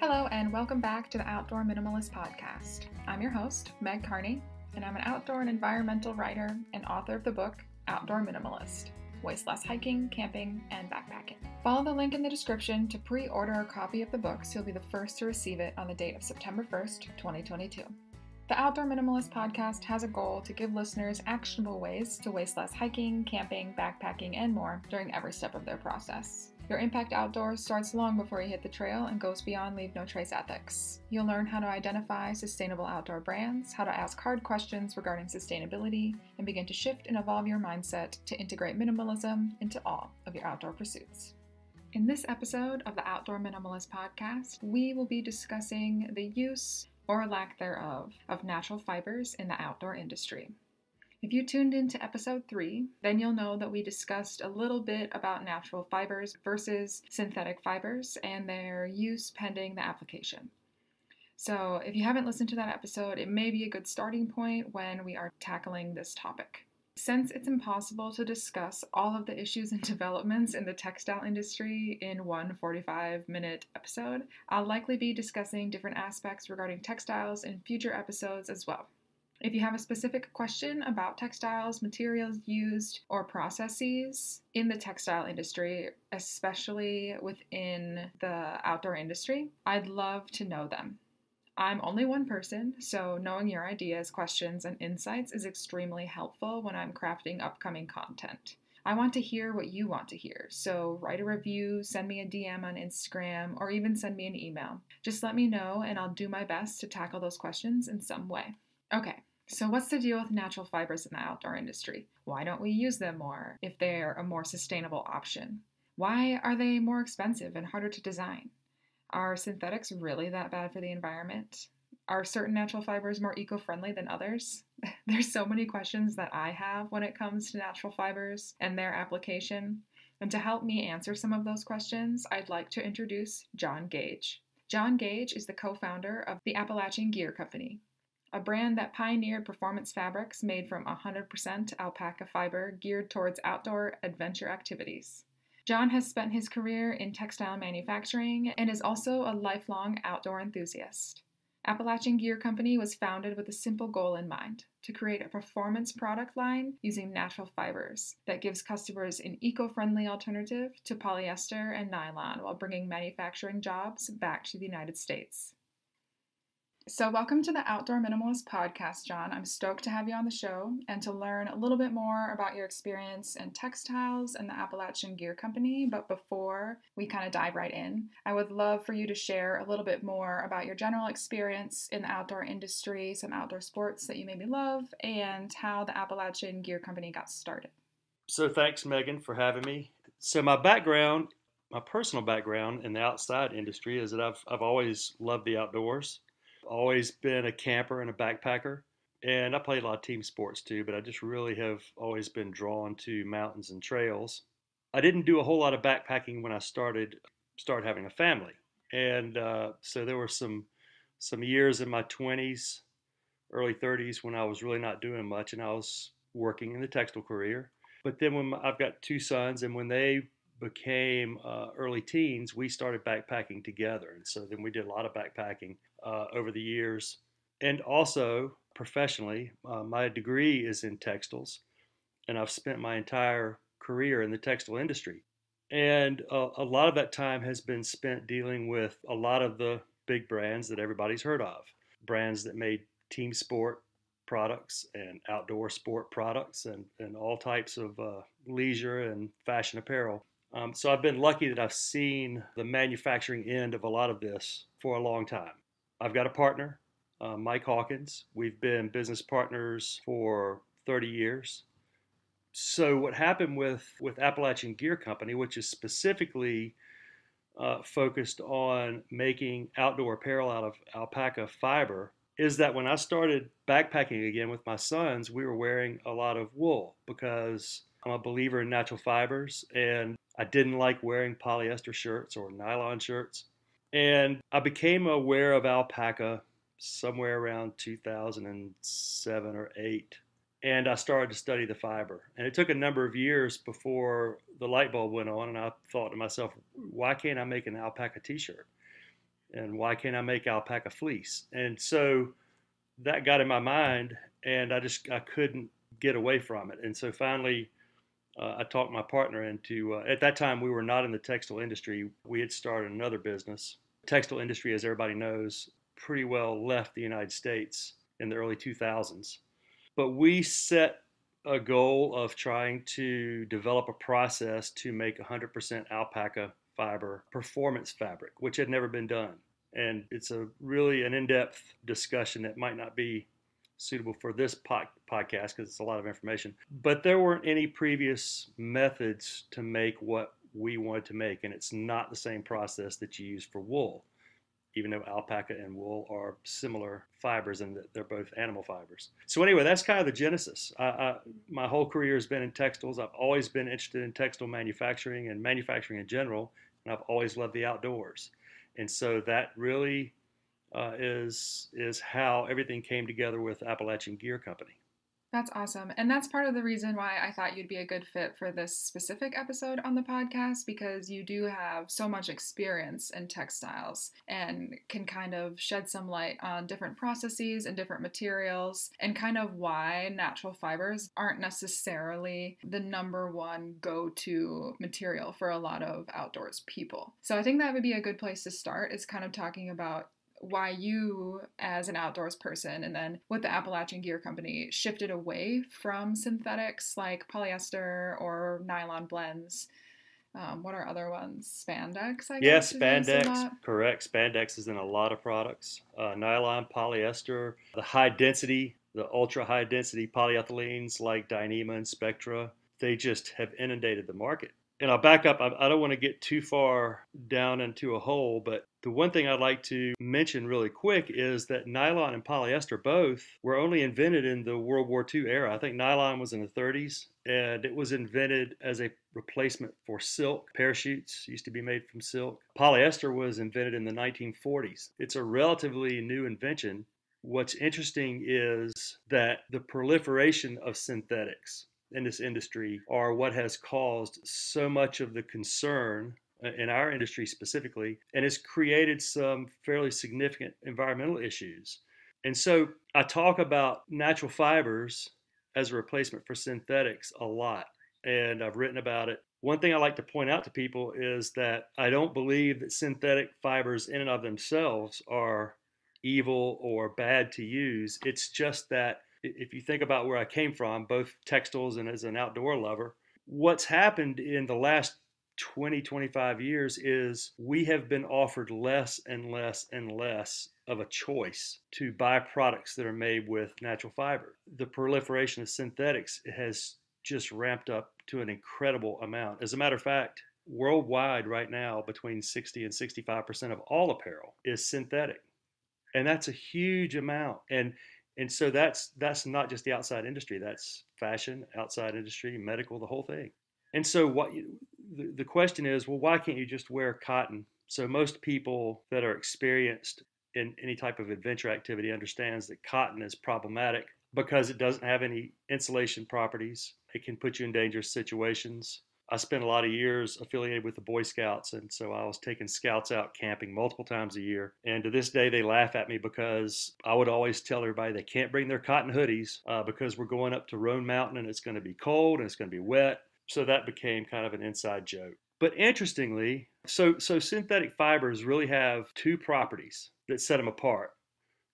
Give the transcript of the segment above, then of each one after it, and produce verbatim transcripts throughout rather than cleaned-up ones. Hello and welcome back to the Outdoor Minimalist Podcast. I'm your host, Meg Carney, and I'm an outdoor and environmental writer and author of the book, Outdoor Minimalist, Waste-Less Hiking, Camping, and Backpacking. Follow the link in the description to pre-order a copy of the book so you'll be the first to receive it on the date of September first, twenty twenty-two. The Outdoor Minimalist Podcast has a goal to give listeners actionable ways to waste less hiking, camping, backpacking, and more during every step of their process. Your impact outdoors starts long before you hit the trail and goes beyond leave no trace ethics. You'll learn how to identify sustainable outdoor brands, how to ask hard questions regarding sustainability, and begin to shift and evolve your mindset to integrate minimalism into all of your outdoor pursuits. In this episode of the Outdoor Minimalist Podcast, we will be discussing the use, or lack thereof, of natural fibers in the outdoor industry. If you tuned into episode three, then you'll know that we discussed a little bit about natural fibers versus synthetic fibers and their use pending the application. So if you haven't listened to that episode, it may be a good starting point when we are tackling this topic. Since it's impossible to discuss all of the issues and developments in the textile industry in one forty-five minute episode, I'll likely be discussing different aspects regarding textiles in future episodes as well. If you have a specific question about textiles, materials used, or processes in the textile industry, especially within the outdoor industry, I'd love to know them. I'm only one person, so knowing your ideas, questions, and insights is extremely helpful when I'm crafting upcoming content. I want to hear what you want to hear, so write a review, send me a D M on Instagram, or even send me an email. Just let me know, and I'll do my best to tackle those questions in some way. Okay, so what's the deal with natural fibers in the outdoor industry? Why don't we use them more if they're a more sustainable option? Why are they more expensive and harder to design? Are synthetics really that bad for the environment? Are certain natural fibers more eco-friendly than others? There's so many questions that I have when it comes to natural fibers and their application. And to help me answer some of those questions, I'd like to introduce John Gage. John Gage is the co-founder of the Appalachian Gear Company, a brand that pioneered performance fabrics made from one hundred percent alpaca fiber geared towards outdoor adventure activities. John has spent his career in textile manufacturing and is also a lifelong outdoor enthusiast. Appalachian Gear Company was founded with a simple goal in mind, to create a performance product line using natural fibers that gives customers an eco-friendly alternative to polyester and nylon while bringing manufacturing jobs back to the United States. So welcome to the Outdoor Minimalist Podcast, John. I'm stoked to have you on the show and to learn a little bit more about your experience in textiles and the Appalachian Gear Company. But before we kind of dive right in, I would love for you to share a little bit more about your general experience in the outdoor industry, some outdoor sports that you maybe love, and how the Appalachian Gear Company got started. So thanks, Megan, for having me. So my background, my personal background in the outside industry is that I've I've always loved the outdoors. Always been a camper and a backpacker, and I played a lot of team sports too, but I just really have always been drawn to mountains and trails. I didn't do a whole lot of backpacking when I started started having a family, and uh, so there were some some years in my twenties, early thirties when I was really not doing much, and I was working in the textile career. But then when my, I've got two sons, and when they became uh, early teens, we started backpacking together, and so then we did a lot of backpacking Uh, over the years. And also professionally, uh, my degree is in textiles, and I've spent my entire career in the textile industry. And uh, a lot of that time has been spent dealing with a lot of the big brands that everybody's heard of, brands that made team sport products and outdoor sport products and, and all types of uh, leisure and fashion apparel. Um, so I've been lucky that I've seen the manufacturing end of a lot of this for a long time. I've got a partner, uh, Mike Hawkins. We've been business partners for thirty years. So what happened with, with Appalachian Gear Company, which is specifically uh, focused on making outdoor apparel out of alpaca fiber, is that when I started backpacking again with my sons, we were wearing a lot of wool because I'm a believer in natural fibers, and I didn't like wearing polyester shirts or nylon shirts. And I became aware of alpaca somewhere around two thousand seven or eight, and I started to study the fiber. And it took a number of years before the light bulb went on, and I thought to myself, why can't I make an alpaca t-shirt? and why can't I make alpaca fleece? And so that got in my mind, and I just I couldn't get away from it. And so finally, uh, I talked my partner into, uh, at that time we were not in the textile industry. We had started another business. Textile industry, as everybody knows, pretty well left the United States in the early two thousands. But we set a goal of trying to develop a process to make one hundred percent alpaca fiber performance fabric, which had never been done. And it's a really an in-depth discussion that might not be suitable for this po- podcast because it's a lot of information. But there weren't any previous methods to make what we wanted to make, and it's not the same process that you use for wool, even though alpaca and wool are similar fibers and they're both animal fibers. So anyway, that's kind of the genesis. I, I, my whole career has been in textiles. I've always been interested in textile manufacturing and manufacturing in general, and I've always loved the outdoors. And so that really uh, is is how everything came together with Appalachian Gear Company. That's awesome. And that's part of the reason why I thought you'd be a good fit for this specific episode on the podcast, because you do have so much experience in textiles and can kind of shed some light on different processes and different materials and kind of why natural fibers aren't necessarily the number one go-to material for a lot of outdoors people. So I think that would be a good place to start, is kind of talking about why you as an outdoors person and then with the Appalachian Gear Company shifted away from synthetics like polyester or nylon blends. Um, what are other ones? Spandex, I guess? Yeah, spandex, correct. Spandex is in a lot of products. Uh, nylon, polyester, the high density, the ultra high density polyethylenes like Dyneema and Spectra, they just have inundated the market. And I'll back up. I don't want to get too far down into a hole, but the one thing I'd like to mention really quick is that nylon and polyester both were only invented in the World War Two era. I think nylon was in the thirties, and it was invented as a replacement for silk. Parachutes used to be made from silk. Polyester was invented in the nineteen forties. It's a relatively new invention. What's interesting is that the proliferation of synthetics in this industry are what has caused so much of the concern in our industry specifically, and it's created some fairly significant environmental issues. And so I talk about natural fibers as a replacement for synthetics a lot, and I've written about it. One thing I like to point out to people is that I don't believe that synthetic fibers in and of themselves are evil or bad to use. It's just that if you think about where I came from, both textiles and as an outdoor lover, what's happened in the last twenty, twenty-five years is we have been offered less and less and less of a choice to buy products that are made with natural fiber. The proliferation of synthetics has just ramped up to an incredible amount. As a matter of fact, worldwide right now, between sixty and sixty-five percent of all apparel is synthetic. And that's a huge amount. And And so that's that's not just the outside industry. That's fashion, outside industry, medical, the whole thing. And so what you, the, the question is, well, why can't you just wear cotton? So most people that are experienced in any type of adventure activity understands that cotton is problematic because it doesn't have any insulation properties. It can put you in dangerous situations. I spent a lot of years affiliated with the Boy Scouts, and so I was taking scouts out camping multiple times a year. And to this day, they laugh at me because I would always tell everybody they can't bring their cotton hoodies uh, because we're going up to Roan Mountain, and it's going to be cold, and it's going to be wet. So that became kind of an inside joke. But interestingly, so, so synthetic fibers really have two properties that set them apart,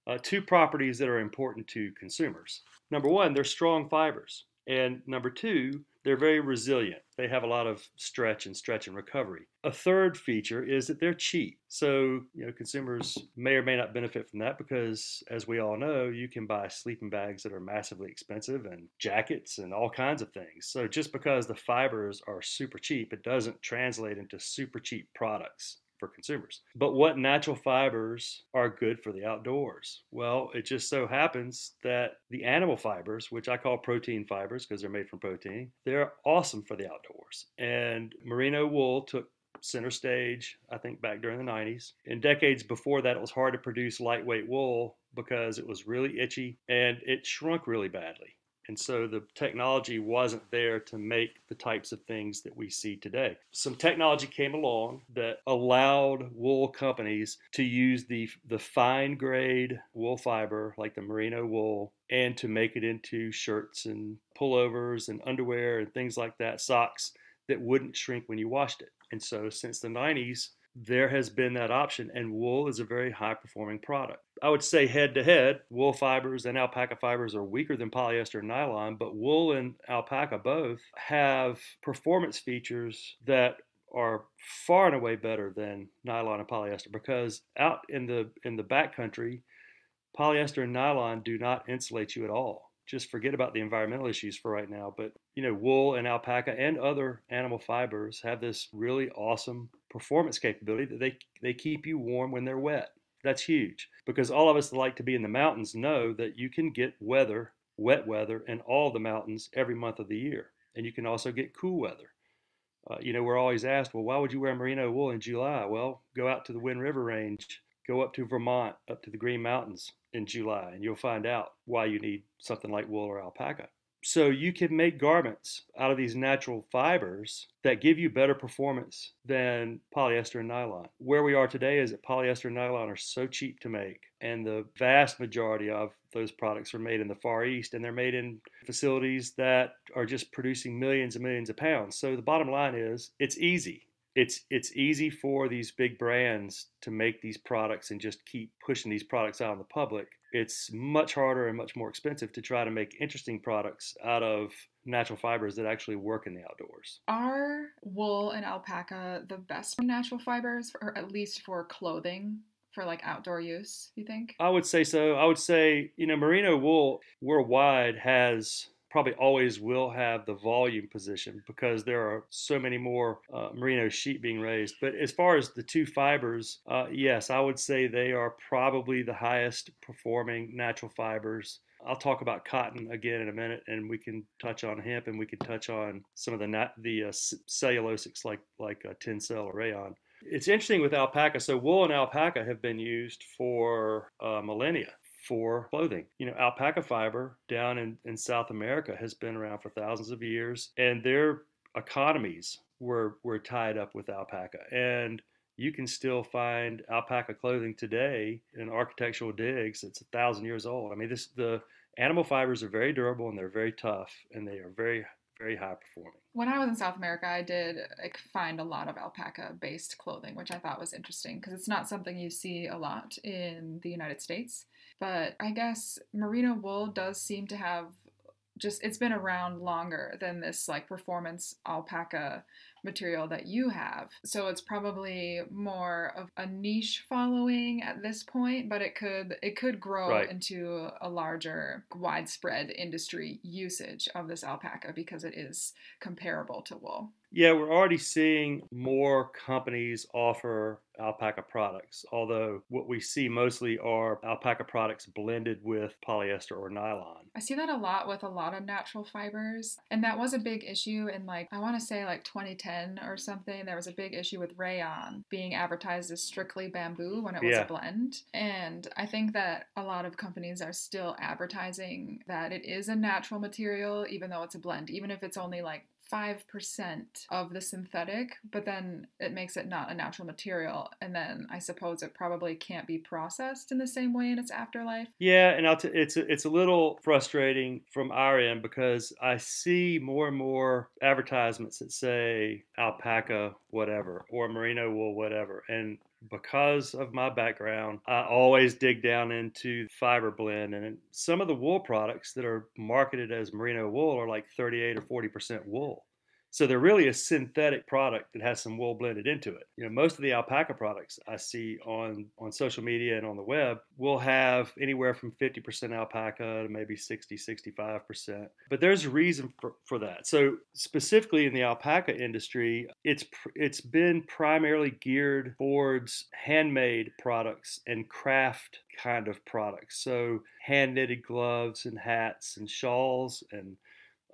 uh, two properties that are important to consumers. Number one, they're strong fibers. And number two, they're very resilient. They have a lot of stretch and stretch and recovery. A third feature is that they're cheap. So, you know, consumers may or may not benefit from that because, as we all know, you can buy sleeping bags that are massively expensive and jackets and all kinds of things. So just because the fibers are super cheap, it doesn't translate into super cheap products for consumers. But what natural fibers are good for the outdoors? Well, it just so happens that the animal fibers, which I call protein fibers because they're made from protein, they're awesome for the outdoors. And merino wool took center stage, I think, back during the nineties. In decades before that, it was hard to produce lightweight wool because it was really itchy and it shrunk really badly. And so the technology wasn't there to make the types of things that we see today. Some technology came along that allowed wool companies to use the, the fine grade wool fiber, like the merino wool, and to make it into shirts and pullovers and underwear and things like that, socks that wouldn't shrink when you washed it. And so since the nineties, there has been that option, and wool is a very high-performing product. I would say head-to-head, wool fibers and alpaca fibers are weaker than polyester and nylon, but wool and alpaca both have performance features that are far and away better than nylon and polyester, because out in the in the backcountry, polyester and nylon do not insulate you at all. Just forget about the environmental issues for right now, but you know, wool and alpaca and other animal fibers have this really awesome performance capability that they they keep you warm when they're wet. That's huge, because all of us that like to be in the mountains know that you can get weather, wet weather, in all the mountains every month of the year, and you can also get cool weather. Uh, you know, we're always asked, well, why would you wear merino wool in July? Well, go out to the Wind River Range, go up to Vermont, up to the Green Mountains in July, and you'll find out why you need something like wool or alpaca. So you can make garments out of these natural fibers that give you better performance than polyester and nylon. Where we are today is that polyester and nylon are so cheap to make, and the vast majority of those products are made in the Far East, and they're made in facilities that are just producing millions and millions of pounds. So the bottom line is, it's easy. It's it's easy for these big brands to make these products and just keep pushing these products out on the public. It's much harder and much more expensive to try to make interesting products out of natural fibers that actually work in the outdoors. Are wool and alpaca the best natural fibers, or at least for clothing, for like outdoor use, you think? I would say so. I would say, you know, merino wool worldwide has... probably always will have the volume position, because there are so many more uh, merino sheep being raised. But as far as the two fibers, uh, yes, I would say they are probably the highest performing natural fibers. I'll talk about cotton again in a minute, and we can touch on hemp, and we can touch on some of the nat- the uh, c- cellulosics like like uh, Tencel or rayon. It's interesting with alpaca. So wool and alpaca have been used for uh, millennia for clothing. You know, alpaca fiber down in, in South America has been around for thousands of years, and their economies were were tied up with alpaca. And you can still find alpaca clothing today in architectural digs that's a thousand years old. I mean, this the animal fibers are very durable, and they're very tough, and they are very, very high performing. When I was in South America, I did like, find a lot of alpaca-based clothing, which I thought was interesting, because it's not something you see a lot in the United States. But I guess merino wool does seem to have just, it's been around longer than this like performance alpaca material that you have. So it's probably more of a niche following at this point, but it could it could grow right into a larger, widespread industry usage of this alpaca, because it is comparable to wool. Yeah, we're already seeing more companies offer alpaca products, although what we see mostly are alpaca products blended with polyester or nylon. I see that a lot with a lot of natural fibers, and that was a big issue in like, I want to say like twenty ten or something. There was a big issue with rayon being advertised as strictly bamboo when it was yeah. a blend, and I think that a lot of companies are still advertising that it is a natural material, even though it's a blend, even if it's only like five percent of the synthetic, but then it makes it not a natural material. And then I suppose it probably can't be processed in the same way in its afterlife. Yeah, and I'll t- it's, a, it's a little frustrating from our end, because I see more and more advertisements that say alpaca whatever or merino wool whatever. And because of my background, I always dig down into fiber blend, and some of the wool products that are marketed as merino wool are like thirty-eight or forty percent wool. So they're really a synthetic product that has some wool blended into it. You know, most of the alpaca products I see on, on social media and on the web will have anywhere from fifty percent alpaca to maybe sixty, sixty-five percent. But there's a reason for, for that. So specifically in the alpaca industry, it's it's been primarily geared towards handmade products and craft kind of products. So hand-knitted gloves and hats and shawls and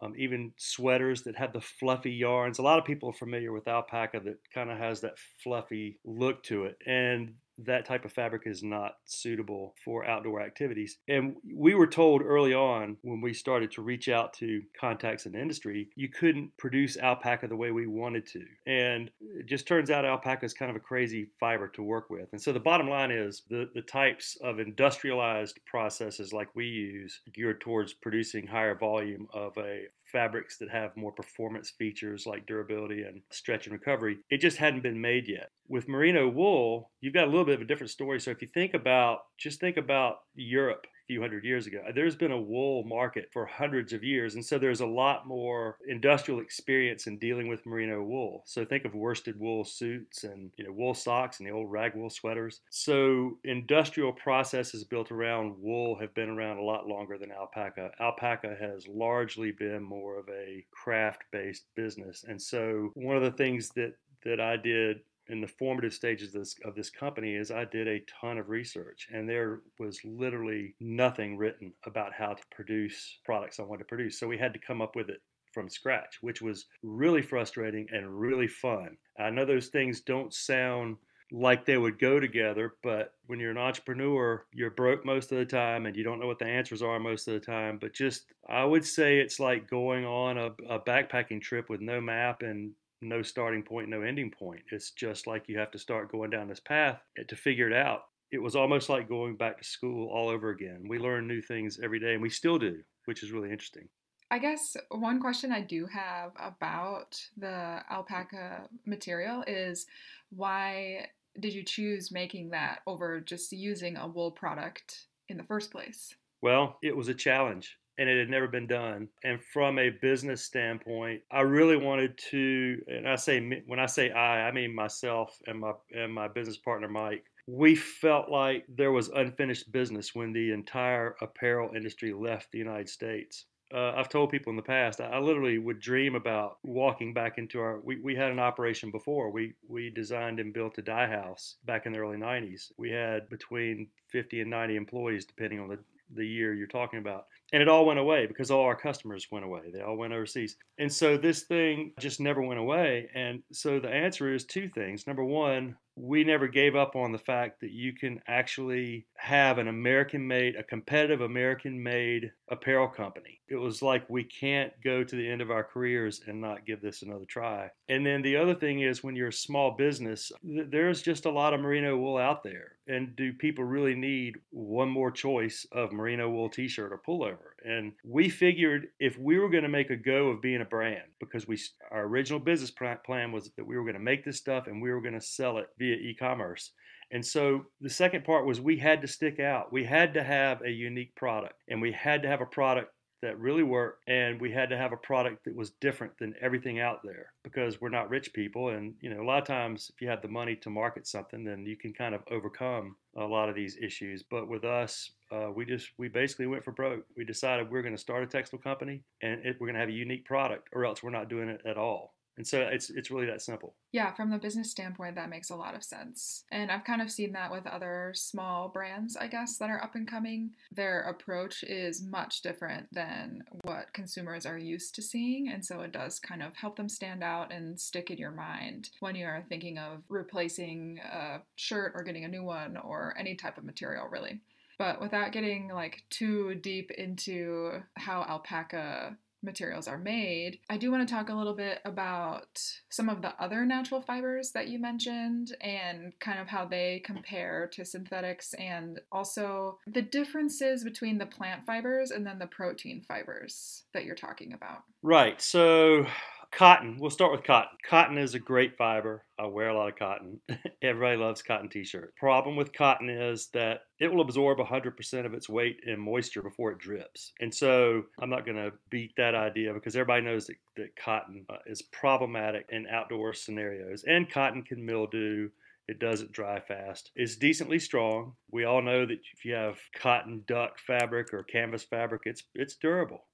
Um, even sweaters that have the fluffy yarns. A lot of people are familiar with alpaca that kind of has that fluffy look to it. And that type of fabric is not suitable for outdoor activities. And we were told early on when we started to reach out to contacts in the industry, you couldn't produce alpaca the way we wanted to. And it just turns out alpaca is kind of a crazy fiber to work with. And so the bottom line is the, the types of industrialized processes like we use geared towards producing higher volume of a fabrics that have more performance features like durability and stretch and recovery, it just hadn't been made yet. With merino wool, you've got a little bit of a different story. So if you think about, just think about Europe a few hundred years ago, there's been a wool market for hundreds of years. And so there's a lot more industrial experience in dealing with merino wool. So think of worsted wool suits and, you know, wool socks and the old rag wool sweaters. So industrial processes built around wool have been around a lot longer than alpaca. Alpaca has largely been more of a craft-based business. And so one of the things that, that I did in the formative stages of this, of this company is I did a ton of research, and there was literally nothing written about how to produce products I wanted to produce. So we had to come up with it from scratch, which was really frustrating and really fun. I know those things don't sound like they would go together, but when you're an entrepreneur, you're broke most of the time and you don't know what the answers are most of the time. But just, I would say it's like going on a, a backpacking trip with no map and no starting point, no ending point. It's just like you have to start going down this path to figure it out. It was almost like going back to school all over again. We learn new things every day, and we still do, which is really interesting. I guess one question I do have about the alpaca material is, why did you choose making that over just using a wool product in the first place? Well, it was a challenge, and it had never been done. And from a business standpoint, I really wanted to, and I say, when I say I, I mean myself and my and my business partner, Mike, we felt like there was unfinished business when the entire apparel industry left the United States. Uh, I've told people in the past, I literally would dream about walking back into our, we, we had an operation before. We we designed and built a dye house back in the early nineties. We had between fifty and ninety employees, depending on the the year you're talking about. And it all went away because all our customers went away. They all went overseas. And so this thing just never went away. And so the answer is two things. Number one, we never gave up on the fact that you can actually have an American-made, a competitive American-made apparel company. It was like, we can't go to the end of our careers and not give this another try. And then the other thing is, when you're a small business, there's just a lot of merino wool out there. And do people really need one more choice of merino wool t-shirt or pullover? And we figured if we were going to make a go of being a brand, because we our original business plan was that we were going to make this stuff and we were going to sell it via e-commerce. And so the second part was, we had to stick out. We had to have a unique product, and we had to have a product that really worked, and we had to have a product that was different than everything out there, because we're not rich people. And, you know, a lot of times if you have the money to market something, then you can kind of overcome a lot of these issues. But with us, uh, we just, we basically went for broke. We decided we're going to start a textile company, and it, we're going to have a unique product, or else we're not doing it at all. And so it's it's really that simple. Yeah, from the business standpoint, that makes a lot of sense. And I've kind of seen that with other small brands, I guess, that are up and coming. Their approach is much different than what consumers are used to seeing. And so it does kind of help them stand out and stick in your mind when you are thinking of replacing a shirt or getting a new one or any type of material, really. But without getting like too deep into how alpaca materials are made, I do want to talk a little bit about some of the other natural fibers that you mentioned and kind of how they compare to synthetics, and also the differences between the plant fibers and then the protein fibers that you're talking about. Right. So cotton, we'll start with cotton. Cotton is a great fiber. I wear a lot of cotton. Everybody loves cotton t-shirts. Problem with cotton is that it will absorb one hundred percent of its weight in moisture before it drips. And so I'm not going to beat that idea, because everybody knows that, that cotton uh, is problematic in outdoor scenarios. And cotton can mildew. It doesn't dry fast. It's decently strong. We all know that if you have cotton duck fabric or canvas fabric, it's, it's durable.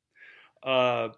Uh,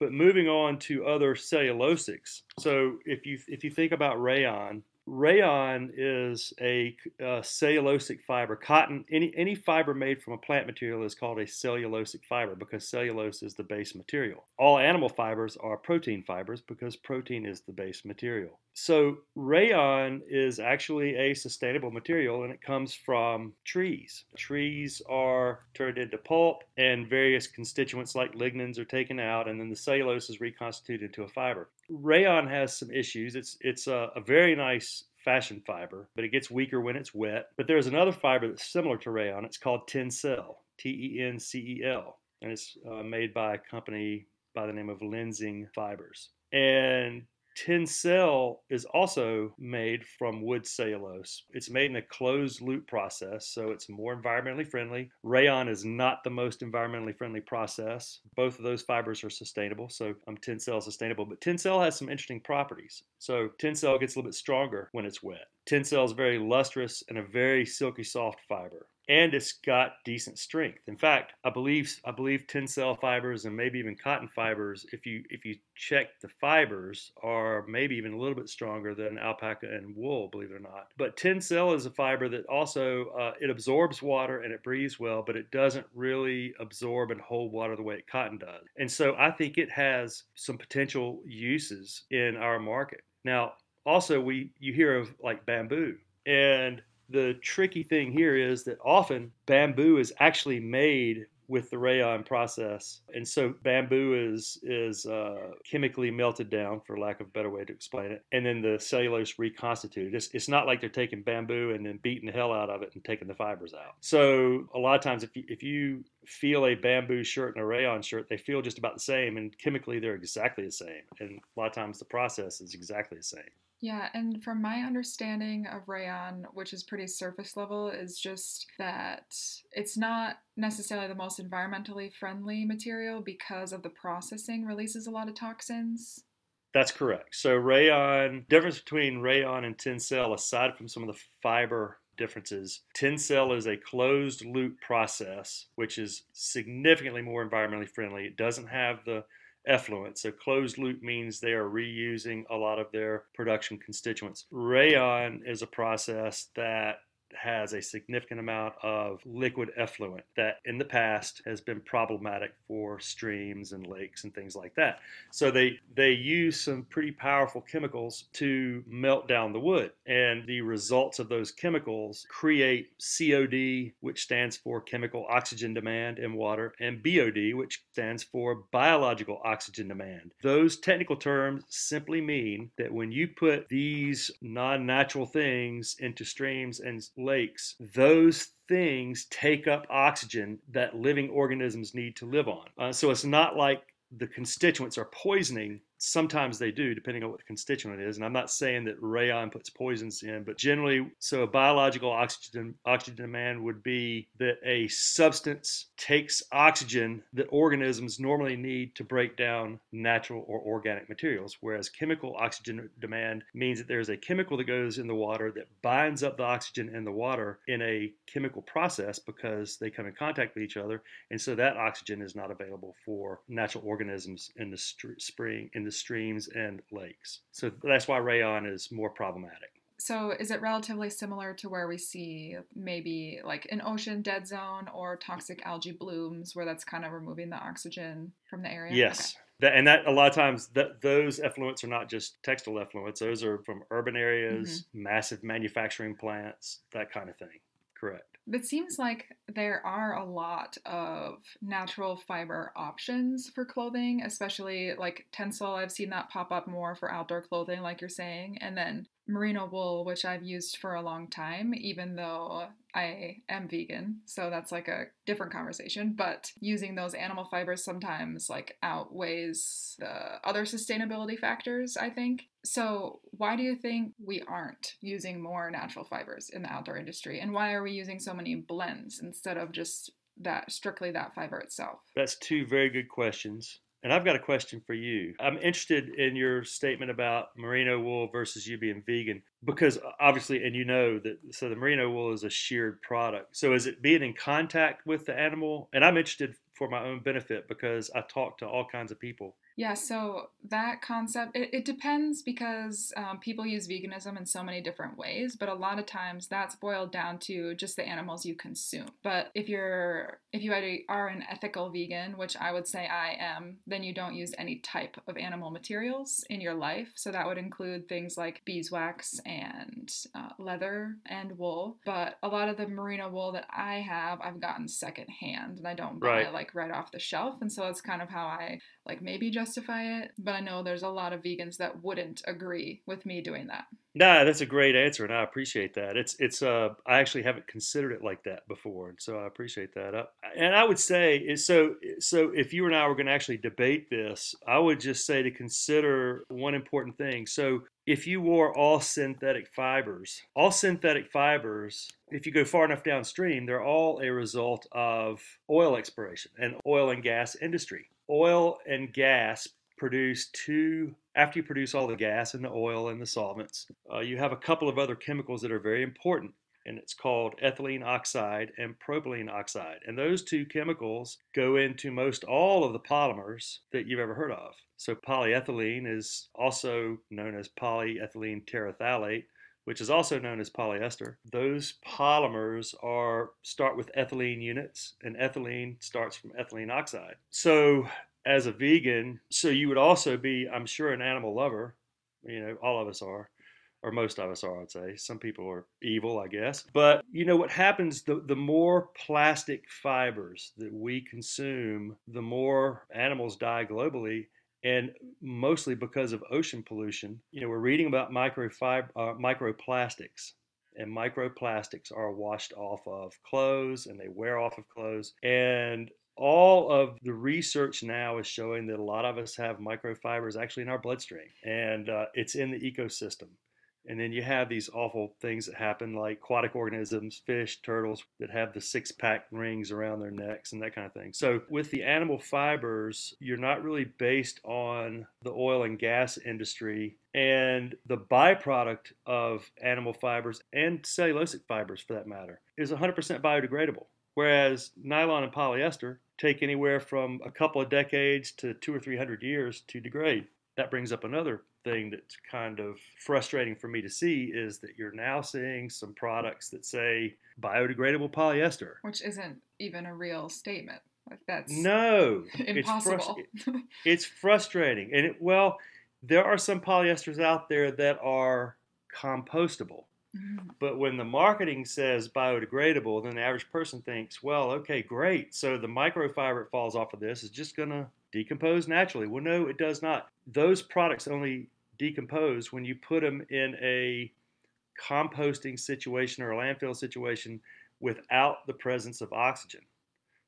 But moving on to other cellulosics. So if you if you think about rayon, rayon is a, a cellulosic fiber. Cotton, any any fiber made from a plant material is called a cellulosic fiber, because cellulose is the base material. All animal fibers are protein fibers, because protein is the base material. So rayon is actually a sustainable material, and it comes from trees. Trees are turned into pulp, and various constituents like lignins are taken out, and then the cellulose is reconstituted into a fiber. Rayon has some issues. It's, it's a, a very nice fashion fiber, but it gets weaker when it's wet. But there's another fiber that's similar to rayon. It's called Tencel, T E N C E L, and it's uh, made by a company by the name of Lenzing Fibers. And Tencel is also made from wood cellulose. It's made in a closed loop process, so it's more environmentally friendly. Rayon is not the most environmentally friendly process. Both of those fibers are sustainable, so um, Tencel is sustainable. But Tencel has some interesting properties. So Tencel gets a little bit stronger when it's wet. Tencel is very lustrous and a very silky soft fiber. And it's got decent strength. In fact, I believe I believe Tencel fibers and maybe even cotton fibers, if you if you check the fibers, are maybe even a little bit stronger than alpaca and wool, believe it or not. But Tencel is a fiber that also uh, it absorbs water and it breathes well, but it doesn't really absorb and hold water the way cotton does. And so I think it has some potential uses in our market. Now, also we you hear of like bamboo, and the tricky thing here is that often bamboo is actually made with the rayon process. And so bamboo is is uh, chemically melted down, for lack of a better way to explain it, and then the cellulose reconstituted. It's, it's not like they're taking bamboo and then beating the hell out of it and taking the fibers out. So a lot of times if you, if you feel a bamboo shirt and a rayon shirt, they feel just about the same, and chemically they're exactly the same. And a lot of times the process is exactly the same. Yeah, and from my understanding of rayon, which is pretty surface level, is just that it's not necessarily the most environmentally friendly material because of the processing releases a lot of toxins. That's correct. So rayon, difference between rayon and Tencel, aside from some of the fiber differences, Tencel is a closed loop process, which is significantly more environmentally friendly. It doesn't have the effluent. So closed loop means they are reusing a lot of their production constituents. Rayon is a process that has a significant amount of liquid effluent that in the past has been problematic for streams and lakes and things like that. So they, they use some pretty powerful chemicals to melt down the wood, and the results of those chemicals create C O D, which stands for chemical oxygen demand in water, and B O D, which stands for biological oxygen demand. Those technical terms simply mean that when you put these non-natural things into streams and lakes, those things take up oxygen that living organisms need to live on. Uh, so it's not like the constituents are poisoning. Sometimes they do, depending on what the constituent is. And I'm not saying that rayon puts poisons in, but generally, so a biological oxygen, oxygen demand would be that a substance takes oxygen that organisms normally need to break down natural or organic materials, whereas chemical oxygen demand means that there's a chemical that goes in the water that binds up the oxygen in the water in a chemical process because they come in contact with each other. And so that oxygen is not available for natural organisms in the st- spring, in the streams and lakes. So that's why rayon is more problematic. So is it relatively similar to where we see maybe like an ocean dead zone or toxic algae blooms, where that's kind of removing the oxygen from the area? Yes. Okay. That, and that a lot of times that those effluents are not just textile effluents. Those are from urban areas, mm-hmm. massive manufacturing plants, that kind of thing. Correct. It seems like there are a lot of natural fiber options for clothing, especially like Tencel. I've seen that pop up more for outdoor clothing, like you're saying. And then merino wool, which I've used for a long time, even though I am vegan. So that's like a different conversation. But using those animal fibers sometimes like outweighs the other sustainability factors, I think. So why do you think we aren't using more natural fibers in the outdoor industry? And why are we using so many blends instead of just that strictly that fiber itself? That's two very good questions. And I've got a question for you. I'm interested in your statement about merino wool versus you being vegan, because obviously, and you know that, so the merino wool is a sheared product. So is it being in contact with the animal? And I'm interested for my own benefit because I talk to all kinds of people Yeah, so that concept, it, it depends because um, people use veganism in so many different ways, but a lot of times that's boiled down to just the animals you consume. But if you're, if you are an ethical vegan, which I would say I am, then you don't use any type of animal materials in your life. So that would include things like beeswax and uh, leather and wool. But a lot of the merino wool that I have, I've gotten secondhand and I don't buy right. it like right off the shelf. And so that's kind of how I like maybe just justify it, but I know there's a lot of vegans that wouldn't agree with me doing that. Nah, that's a great answer, and I appreciate that. It's it's uh, I actually haven't considered it like that before, and so I appreciate that. I, and I would say, so so if you and I were going to actually debate this, I would just say to consider one important thing. So if you wore all synthetic fibers, all synthetic fibers, if you go far enough downstream, they're all a result of oil exploration and oil and gas industry. Oil and gas produce two, after you produce all the gas and the oil and the solvents, uh, you have a couple of other chemicals that are very important, and it's called ethylene oxide and propylene oxide. And those two chemicals go into most all of the polymers that you've ever heard of. So polyethylene is also known as polyethylene terephthalate, which is also known as polyester. Those polymers are start with ethylene units, and ethylene starts from ethylene oxide. So as a vegan, so you would also be, I'm sure, an animal lover. You know, all of us are, or most of us are, I'd say. Some people are evil, I guess. But you know what happens, the, the more plastic fibers that we consume, the more animals die globally. And mostly because of ocean pollution. You know, we're reading about microfib- uh, microplastics, and microplastics are washed off of clothes and they wear off of clothes. And all of the research now is showing that a lot of us have microfibers actually in our bloodstream, and uh, it's in the ecosystem. And then you have these awful things that happen, like aquatic organisms, fish, turtles, that have the six-pack rings around their necks and that kind of thing. So with the animal fibers, you're not really based on the oil and gas industry. And the byproduct of animal fibers, and cellulosic fibers for that matter, is one hundred percent biodegradable. Whereas nylon and polyester take anywhere from a couple of decades to two or three hundred years to degrade. That brings up another thing that's kind of frustrating for me to see is that you're now seeing some products that say biodegradable polyester, which isn't even a real statement. Like that's no impossible. It's, frust- it's frustrating, and it, well, there are some polyesters out there that are compostable, mm-hmm. but when the marketing says biodegradable, then the average person thinks, well, okay, great. So the microfiber that falls off of this is just gonna decompose naturally. Well, no, it does not. Those products only decompose when you put them in a composting situation or a landfill situation without the presence of oxygen.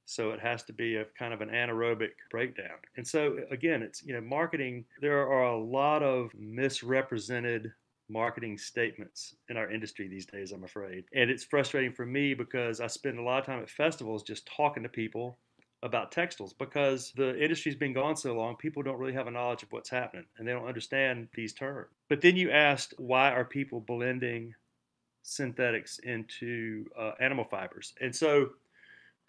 So it has to be a kind of an anaerobic breakdown. And so again, it's, you know, marketing, there are a lot of misrepresented marketing statements in our industry these days, I'm afraid. And it's frustrating for me because I spend a lot of time at festivals just talking to people about textiles, because the industry's been gone so long, people don't really have a knowledge of what's happening, and they don't understand these terms. But then you asked, why are people blending synthetics into uh, animal fibers? And so,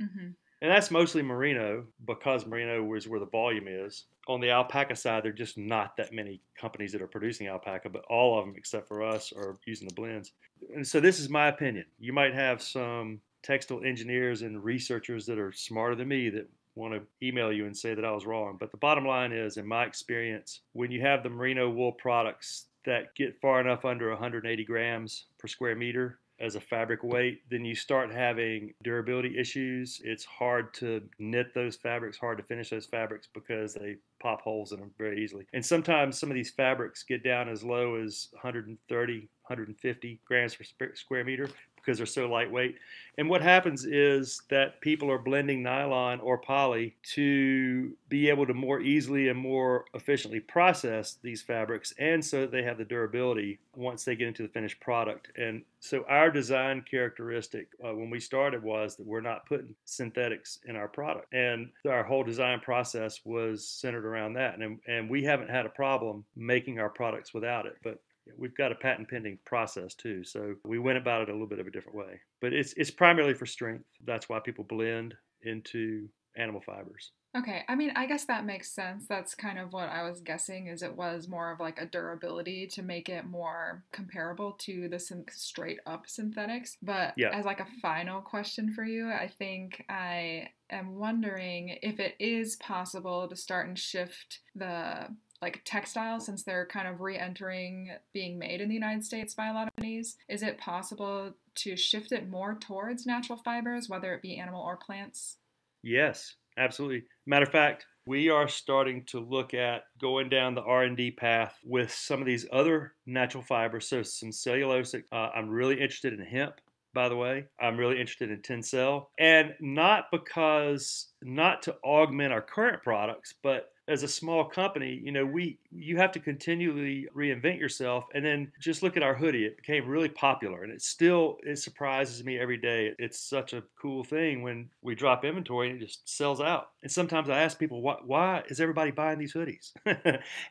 mm-hmm. and that's mostly merino, because merino is where the volume is. On the alpaca side, there are just not that many companies that are producing alpaca, but all of them, except for us, are using the blends. And so this is my opinion. You might have some textile engineers and researchers that are smarter than me that want to email you and say that I was wrong. But the bottom line is, in my experience, when you have the merino wool products that get far enough under one hundred eighty grams per square meter as a fabric weight, then you start having durability issues. It's hard to knit those fabrics, hard to finish those fabrics because they pop holes in them very easily. And sometimes some of these fabrics get down as low as one hundred thirty, one hundred fifty grams per square meter, because they're so lightweight. And what happens is that people are blending nylon or poly to be able to more easily and more efficiently process these fabrics, and so that they have the durability once they get into the finished product. And so our design characteristic uh, when we started was that we're not putting synthetics in our product. And our whole design process was centered around that. And, and we haven't had a problem making our products without it. But we've got a patent pending process too, so we went about it a little bit of a different way. But it's it's primarily for strength. That's why people blend into animal fibers. Okay. I mean, I guess that makes sense. That's kind of what I was guessing, is it was more of like a durability to make it more comparable to the syn- straight up synthetics. But yeah. As like a final question for you, I think I am wondering if it is possible to start and shift the like textiles, since they're kind of re-entering being made in the United States by a lot of companies. Is it possible to shift it more towards natural fibers, whether it be animal or plants? Yes. Absolutely. Matter of fact, we are starting to look at going down the R and D path with some of these other natural fibers. So some cellulosic, uh, I'm really interested in hemp, by the way. I'm really interested in Tencel. And not because, not to augment our current products, but as a small company, you know, we you have to continually reinvent yourself. And then just look at our hoodie. It became really popular, and it still it surprises me every day. It's such a cool thing when we drop inventory and it just sells out. And sometimes I ask people, why, why is everybody buying these hoodies?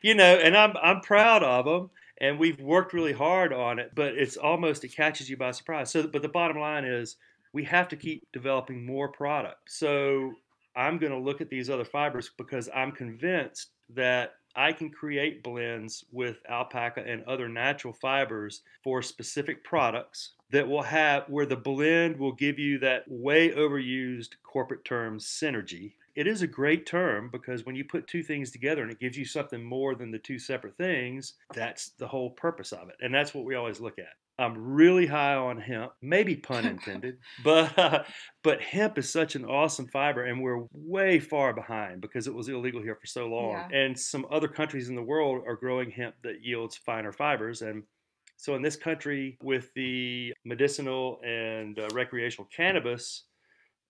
You know, and I'm I'm proud of them, and we've worked really hard on it, but it's almost, it catches you by surprise. So, but the bottom line is we have to keep developing more product. So I'm going to look at these other fibers because I'm convinced that I can create blends with alpaca and other natural fibers for specific products that will have, where the blend will give you that way overused corporate term, synergy. It is a great term because when you put two things together and it gives you something more than the two separate things, that's the whole purpose of it. And that's what we always look at. I'm really high on hemp, maybe pun intended, but uh, but hemp is such an awesome fiber, and we're way far behind because it was illegal here for so long. Yeah. And some other countries in the world are growing hemp that yields finer fibers. And so in this country, with the medicinal and uh, recreational cannabis,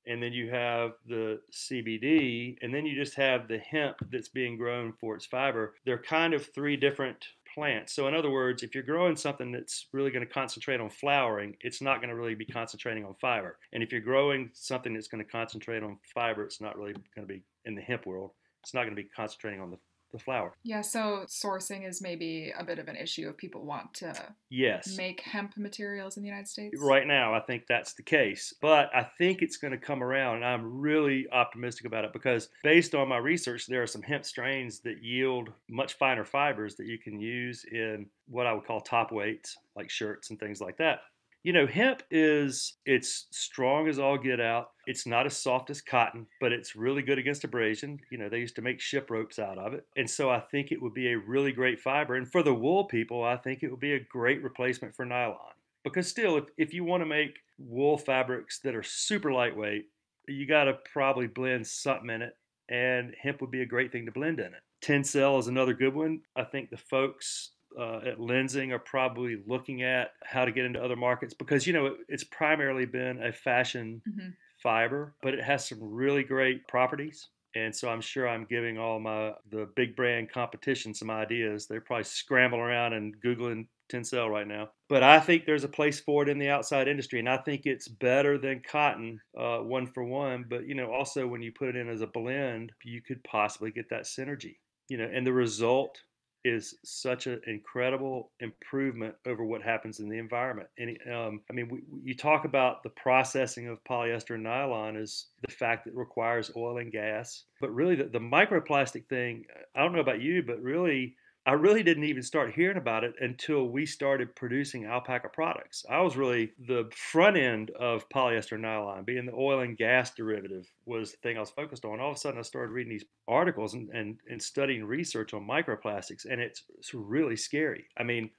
and then you have the C B D, and then you just have the hemp that's being grown for its fiber. They're kind of three different plants. So in other words, if you're growing something that's really going to concentrate on flowering, it's not going to really be concentrating on fiber. And if you're growing something that's going to concentrate on fiber, it's not really going to be, in the hemp world, it's not going to be concentrating on the, the flower. Yeah, so sourcing is maybe a bit of an issue if people want to yes. make hemp materials in the United States. Right now, I think that's the case. But I think it's going to come around, and I'm really optimistic about it because based on my research, there are some hemp strains that yield much finer fibers that you can use in what I would call top weights, like shirts and things like that. You know, hemp is, it's strong as all get out. It's not as soft as cotton, but it's really good against abrasion. You know, they used to make ship ropes out of it. And so I think it would be a really great fiber. And for the wool people, I think it would be a great replacement for nylon. Because still, if, if you want to make wool fabrics that are super lightweight, you got to probably blend something in it. And hemp would be a great thing to blend in it. Tencel is another good one. I think the folks Uh, at Lenzing are probably looking at how to get into other markets because, you know, it, it's primarily been a fashion mm-hmm. fiber, but it has some really great properties. And so I'm sure I'm giving all my, the big brand competition some ideas. They're probably scrambling around and Googling Tencel right now. But I think there's a place for it in the outside industry. And I think it's better than cotton, uh, one for one. But, you know, also when you put it in as a blend, you could possibly get that synergy, you know, and the result is such an incredible improvement over what happens in the environment. And um, I mean, we, you talk about the processing of polyester and nylon is the fact that it requires oil and gas. But really the, the microplastic thing, I don't know about you, but really, I really didn't even start hearing about it until we started producing alpaca products. I was really the front end of polyester and nylon, being the oil and gas derivative was the thing I was focused on. All of a sudden, I started reading these articles and, and, and studying research on microplastics, and it's, it's really scary. I mean,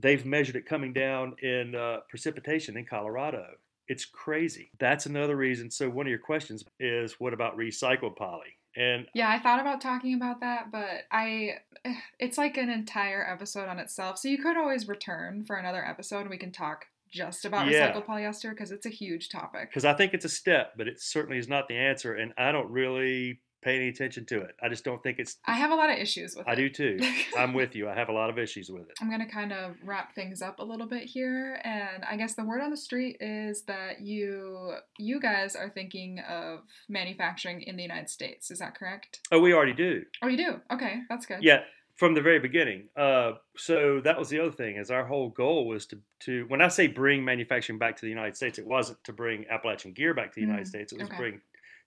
they've measured it coming down in uh, precipitation in Colorado. It's crazy. That's another reason. So one of your questions is, what about recycled poly? And yeah, I thought about talking about that, but I, it's like an entire episode on itself. So you could always return for another episode and we can talk just about yeah. recycled polyester because it's a huge topic. Because I think it's a step, but it certainly is not the answer. And I don't really pay any attention to it. I just don't think it's... I have a lot of issues with I it. I do too. I'm with you. I have a lot of issues with it. I'm going to kind of wrap things up a little bit here. And I guess the word on the street is that you you guys are thinking of manufacturing in the United States. Is that correct? Oh, we already do. Oh, you do? Okay. That's good. Yeah. From the very beginning. Uh, so that was the other thing, is our whole goal was to, to, when I say bring manufacturing back to the United States, it wasn't to bring Appalachian Gear back to the mm-hmm. United States. It was okay. to bring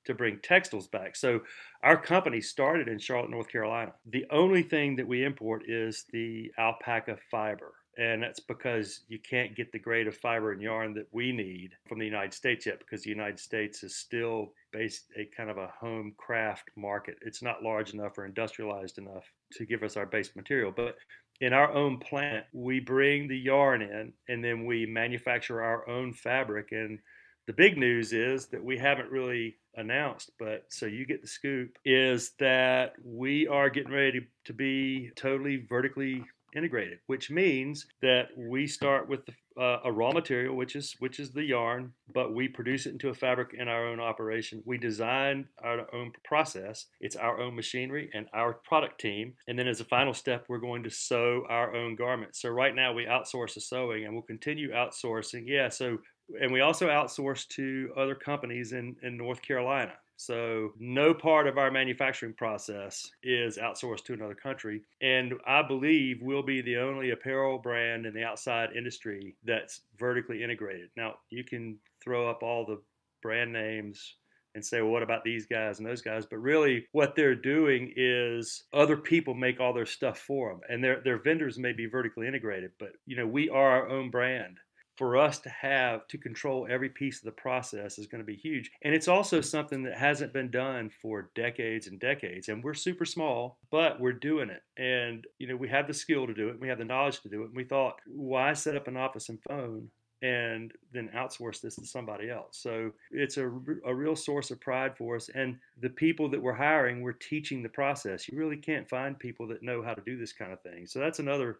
to bring textiles back. So our company started in Charlotte, North Carolina. The only thing that we import is the alpaca fiber. And that's because you can't get the grade of fiber and yarn that we need from the United States yet, because the United States is still based a kind of a home craft market. It's not large enough or industrialized enough to give us our base material. But in our own plant, we bring the yarn in and then we manufacture our own fabric. And the big news is that we haven't really announced, but so you get the scoop, is that we are getting ready to be totally vertically integrated, which means that we start with the, uh, a raw material, which is which is the yarn, but we produce it into a fabric in our own operation. We design our own process. It's our own machinery and our product team. And then as a final step, we're going to sew our own garments. So right now we outsource the sewing, and we'll continue outsourcing. Yeah. So and we also outsource to other companies in, in North Carolina. So no part of our manufacturing process is outsourced to another country. And I believe we'll be the only apparel brand in the outside industry that's vertically integrated. Now, you can throw up all the brand names and say, well, what about these guys and those guys? But really what they're doing is other people make all their stuff for them. And their, their vendors may be vertically integrated, but you know, we are our own brand. For us to have to control every piece of the process is going to be huge. And it's also something that hasn't been done for decades and decades. And we're super small, but we're doing it. And, you know, we have the skill to do it. We have the knowledge to do it. And we thought, why set up an office and phone and then outsource this to somebody else? So it's a, a real source of pride for us. And the people that we're hiring, we're teaching the process. You really can't find people that know how to do this kind of thing. So that's another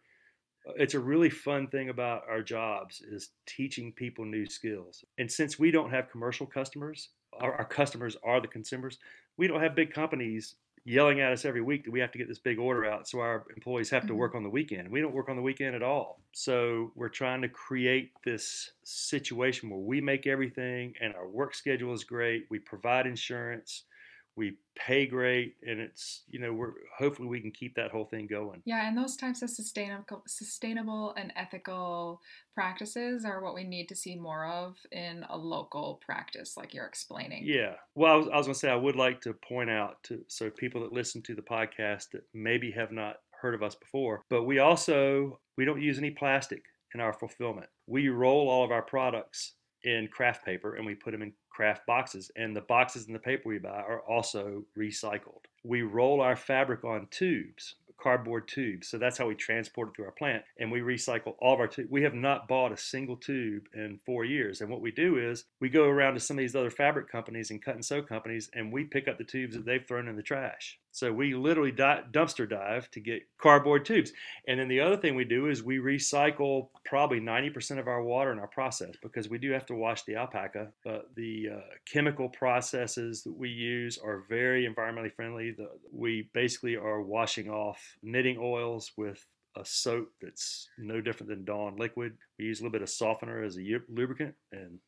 It's a really fun thing about our jobs is teaching people new skills. And since we don't have commercial customers, our, our customers are the consumers, we don't have big companies yelling at us every week that we have to get this big order out. So our employees have mm-hmm. to work on the weekend. We don't work on the weekend at all. So we're trying to create this situation where we make everything and our work schedule is great. We provide insurance. We pay great, and it's, you know, we're hopefully we can keep that whole thing going. Yeah, and those types of sustainable, sustainable and ethical practices are what we need to see more of in a local practice, like you're explaining. Yeah. Well, I was, I was going to say I would like to point out to so people that listen to the podcast that maybe have not heard of us before, but we also we don't use any plastic in our fulfillment. We roll all of our products in craft paper and we put them in craft boxes, and the boxes and the paper we buy are also recycled. We roll our fabric on tubes, cardboard tubes, so that's how we transport it through our plant, and we recycle all of our tubes. We have not bought a single tube in four years, and what we do is we go around to some of these other fabric companies and cut and sew companies, and we pick up the tubes that they've thrown in the trash. So we literally di- dumpster dive to get cardboard tubes. And then the other thing we do is we recycle probably ninety percent of our water in our process, because we do have to wash the alpaca. Uh, the uh, chemical processes that we use are very environmentally friendly. The, we basically are washing off knitting oils with a soap that's no different than Dawn liquid. We use a little bit of softener as a u- lubricant, and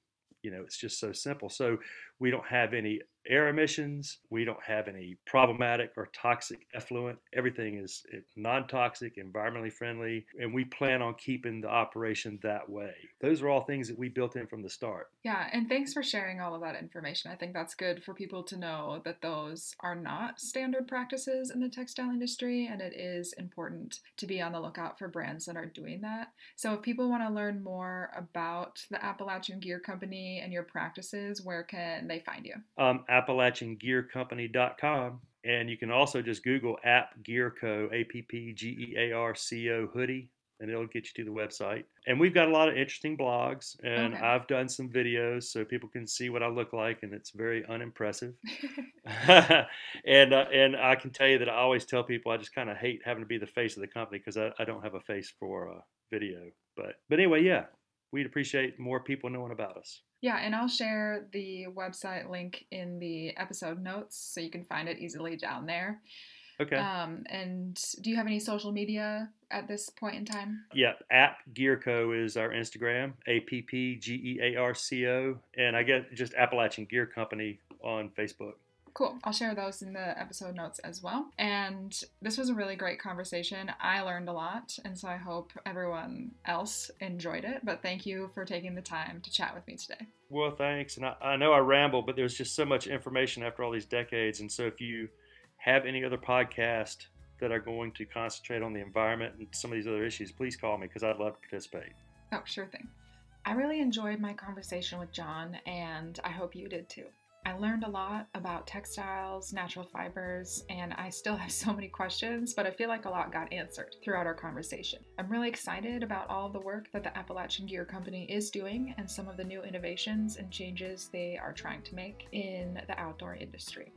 you know, it's just so simple. So we don't have any air emissions. We don't have any problematic or toxic effluent. Everything is non-toxic, environmentally friendly, and we plan on keeping the operation that way. Those are all things that we built in from the start. Yeah, and thanks for sharing all of that information. I think that's good for people to know that those are not standard practices in the textile industry, and it is important to be on the lookout for brands that are doing that. So if people want to learn more about the Appalachian Gear Company and your practices, where can they find you? Um, Appalachian Gear Company dot com, and you can also just Google App Gear Co, A P P G E A R C O hoodie, and it'll get you to the website. And we've got a lot of interesting blogs, and okay. I've done some videos so people can see what I look like, and it's very unimpressive. and uh, and I can tell you that I always tell people I just kind of hate having to be the face of the company, because I, I don't have a face for uh, video. But but anyway, yeah, we'd appreciate more people knowing about us. Yeah, and I'll share the website link in the episode notes so you can find it easily down there. Okay. Um, and do you have any social media at this point in time? Yeah, App Gear Co is our Instagram, A P P G E A R C O, and I guess just Appalachian Gear Company on Facebook. Cool. I'll share those in the episode notes as well. And this was a really great conversation. I learned a lot, and so I hope everyone else enjoyed it. But thank you for taking the time to chat with me today. Well, thanks. And I, I know I ramble, but there's just so much information after all these decades. And so if you have any other podcast that are going to concentrate on the environment and some of these other issues, please call me because I'd love to participate. Oh, sure thing. I really enjoyed my conversation with John, and I hope you did too. I learned a lot about textiles, natural fibers, and I still have so many questions, but I feel like a lot got answered throughout our conversation. I'm really excited about all the work that the Appalachian Gear Company is doing and some of the new innovations and changes they are trying to make in the outdoor industry.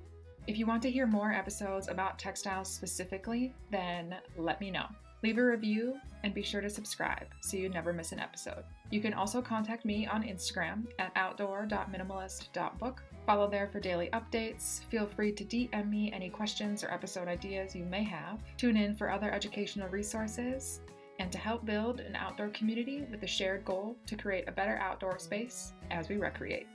If you want to hear more episodes about textiles specifically, then let me know. Leave a review and be sure to subscribe so you never miss an episode. You can also contact me on Instagram at outdoor dot minimalist dot book. Follow there for daily updates. Feel free to D M me any questions or episode ideas you may have. Tune in for other educational resources and to help build an outdoor community with a shared goal to create a better outdoor space as we recreate.